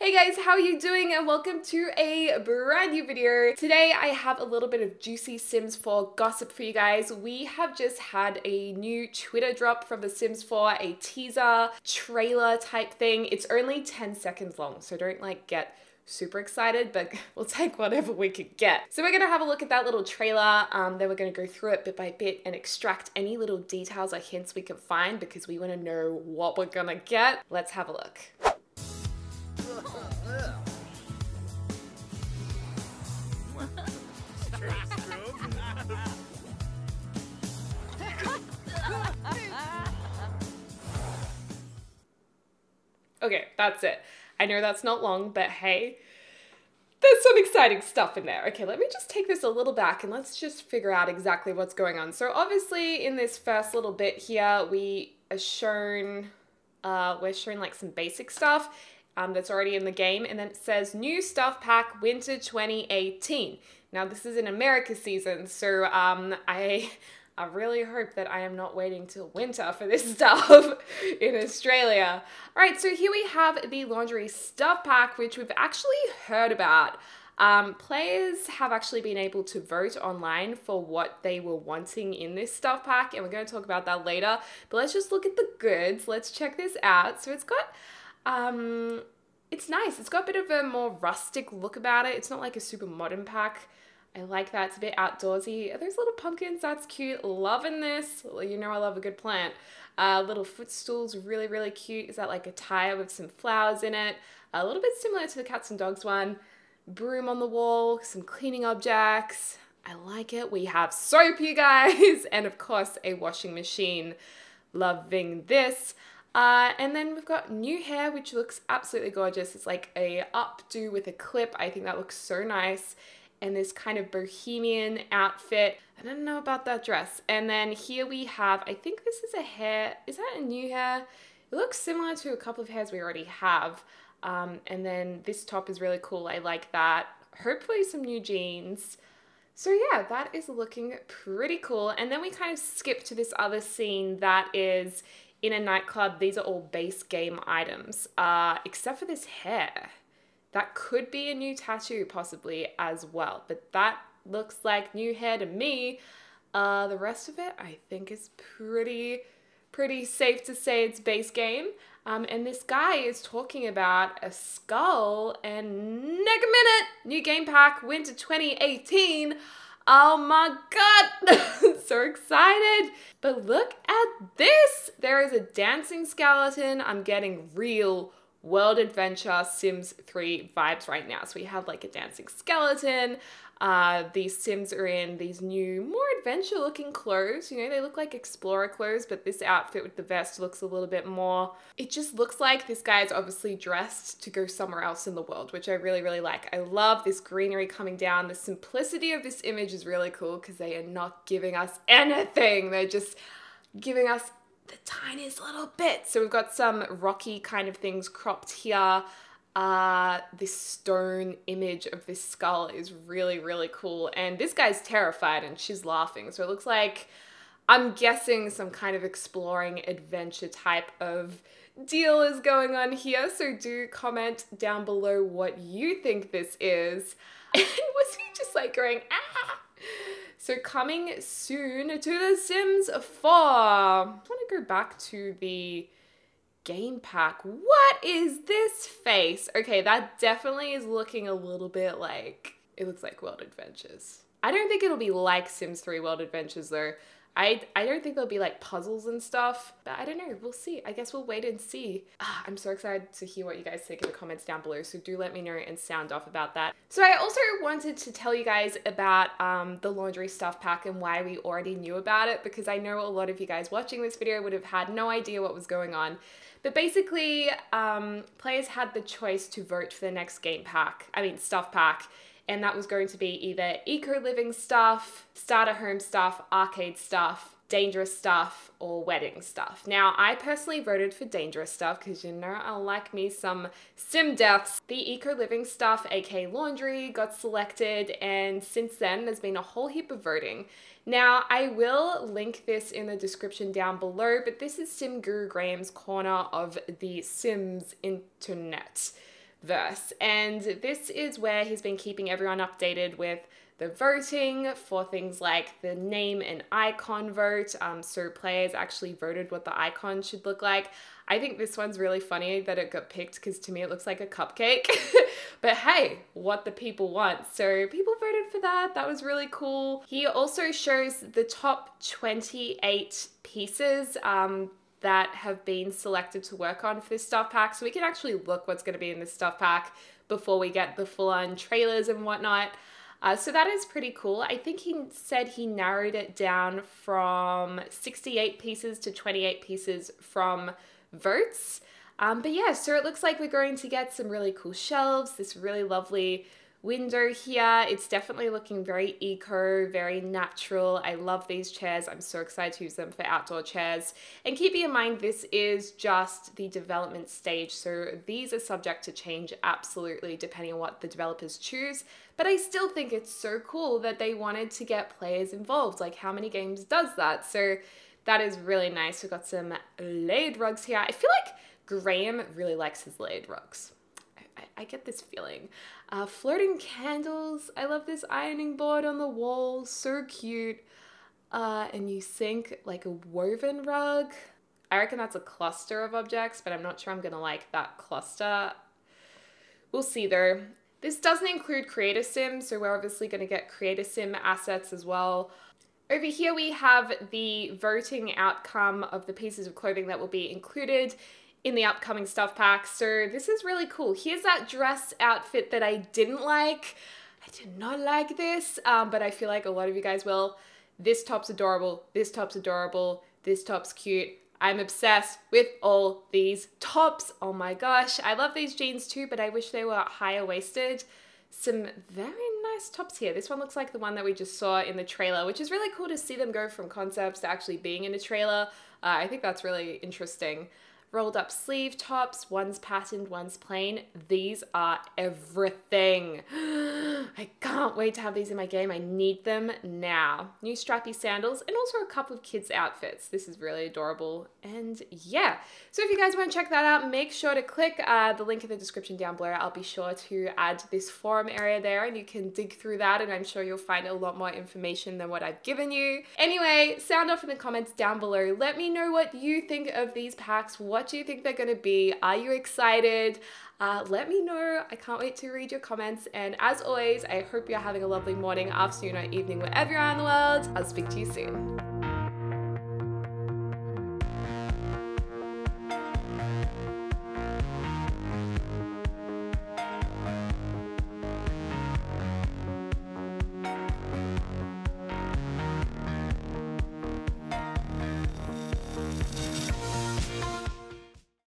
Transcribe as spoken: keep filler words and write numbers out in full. Hey guys, how are you doing? And welcome to a brand new video. Today I have a little bit of juicy Sims four gossip for you guys. We have just had a new Twitter drop from The Sims four, a teaser trailer type thing. It's only ten seconds long, so don't like get super excited, but we'll take whatever we could get. So we're gonna have a look at that little trailer, um, then we're gonna go through it bit by bit and extract any little details or hints we can find because we wanna know what we're gonna get. Let's have a look. Okay, that's it. I know that's not long, but hey, there's some exciting stuff in there. Okay, let me just take this a little back and let's just figure out exactly what's going on. So obviously in this first little bit here, we are shown, uh, we're shown like some basic stuff um, that's already in the game. And then it says new stuff pack winter twenty eighteen. Now this is in America season. So um, I... I really hope that I am not waiting till winter for this stuff in Australia. All right, so here we have the laundry stuff pack, which we've actually heard about. Um, players have actually been able to vote online for what they were wanting in this stuff pack, and we're going to talk about that later. But let's just look at the goods. Let's check this out. So it's got... Um, it's nice. It's got a bit of a more rustic look about it. It's not like a super modern pack. I like that, it's a bit outdoorsy. Are those little pumpkins? That's cute, loving this. Well, you know I love a good plant. Uh, little footstools, really, really cute. Is that like a tire with some flowers in it? A little bit similar to the cats and dogs one. Broom on the wall, some cleaning objects. I like it. We have soap, you guys, and of course a washing machine. Loving this. Uh, and then we've got new hair, which looks absolutely gorgeous. It's like a updo with a clip. I think that looks so nice. And this kind of bohemian outfit. I don't know about that dress. And then here we have, I think this is a hair, is that a new hair? It looks similar to a couple of hairs we already have. Um, and then this top is really cool, I like that. Hopefully some new jeans. So yeah, that is looking pretty cool. And then we kind of skip to this other scene that is in a nightclub. These are all base game items, uh, except for this hair. That could be a new tattoo possibly as well, but that looks like new hair to me. Uh, the rest of it I think is pretty, pretty safe to say it's base game. Um, and this guy is talking about a skull and neck a minute, new game pack, winter twenty eighteen. Oh my God, so excited. But look at this. There is a dancing skeleton. I'm getting real World Adventure Sims three vibes right now. So we have like a dancing skeleton. Uh, these Sims are in these new, more adventure looking clothes. You know, they look like explorer clothes, but this outfit with the vest looks a little bit more, it just looks like this guy's obviously dressed to go somewhere else in the world, which I really, really like. I love this greenery coming down. The simplicity of this image is really cool because they are not giving us anything. They're just giving us the tiniest little bit. So we've got some rocky kind of things cropped here. Uh, this stone image of this skull is really, really cool. And this guy's terrified and she's laughing. So it looks like, I'm guessing some kind of exploring adventure type of deal is going on here. So do comment down below what you think this is. And was he just like going, ah? So coming soon to The Sims four. I want to go back to the game pack. What is this face? Okay, that definitely is looking a little bit like, it looks like World Adventures. I don't think it'll be like Sims three World Adventures though. I, I don't think there'll be like puzzles and stuff, but I don't know, we'll see. I guess we'll wait and see. Ah, I'm so excited to hear what you guys think in the comments down below, so do let me know and sound off about that. So I also wanted to tell you guys about um, the laundry stuff pack and why we already knew about it, because I know a lot of you guys watching this video would have had no idea what was going on. But basically, um, players had the choice to vote for the next game pack, I mean stuff pack, and that was going to be either eco-living stuff, starter home stuff, arcade stuff, dangerous stuff, or wedding stuff. Now, I personally voted for dangerous stuff because you know I like me some sim deaths. The eco-living stuff, aka laundry, got selected, and since then there's been a whole heap of voting. Now, I will link this in the description down below, but this is Sim Guru Graham's corner of the Sims internet. verse. And this is where he's been keeping everyone updated with the voting for things like the name and icon vote. Um, so players actually voted what the icon should look like. I think this one's really funny that it got picked because to me it looks like a cupcake. But hey, what the people want. So people voted for that. That was really cool. He also shows the top twenty-eight pieces um, that have been selected to work on for this stuff pack. So we can actually look what's going to be in this stuff pack before we get the full-on trailers and whatnot. Uh, so that is pretty cool. I think he said he narrowed it down from sixty-eight pieces to twenty-eight pieces from votes. Um, but yeah, so it looks like we're going to get some really cool shelves, this really lovely window here. It's definitely looking very eco, very natural. I love these chairs. I'm so excited to use them for outdoor chairs. And keeping in mind, this is just the development stage. So these are subject to change absolutely depending on what the developers choose. But I still think it's so cool that they wanted to get players involved. Like, how many games does that? So that is really nice. We've got some laid rugs here. I feel like Graham really likes his laid rugs. I get this feeling. Uh, floating candles. I love this ironing board on the wall. So cute. Uh, and you sink like a woven rug. I reckon that's a cluster of objects, but I'm not sure I'm going to like that cluster. We'll see though. This doesn't include Creator Sim, so we're obviously going to get Creator Sim assets as well. Over here we have the voting outcome of the pieces of clothing that will be included in the upcoming stuff pack. So this is really cool. Here's that dress outfit that I didn't like. I did not like this, um, but I feel like a lot of you guys will. This top's adorable. This top's adorable. This top's cute. I'm obsessed with all these tops. Oh my gosh. I love these jeans too, but I wish they were higher waisted. Some very nice tops here. This one looks like the one that we just saw in the trailer, which is really cool to see them go from concepts to actually being in a trailer. Uh, I think that's really interesting. Rolled up sleeve tops, one's patterned, one's plain. These are everything. I can't wait to have these in my game. I need them now. New strappy sandals and also a couple of kids' outfits. This is really adorable. And yeah, so if you guys want to check that out, make sure to click uh, the link in the description down below. I'll be sure to add this forum area there and you can dig through that and I'm sure you'll find a lot more information than what I've given you. Anyway, sound off in the comments down below. Let me know what you think of these packs. What do you think they're going to be? Are you excited? Uh, let me know. I can't wait to read your comments. And as always, I hope you're having a lovely morning, afternoon, or evening, wherever you are in the world. I'll speak to you soon.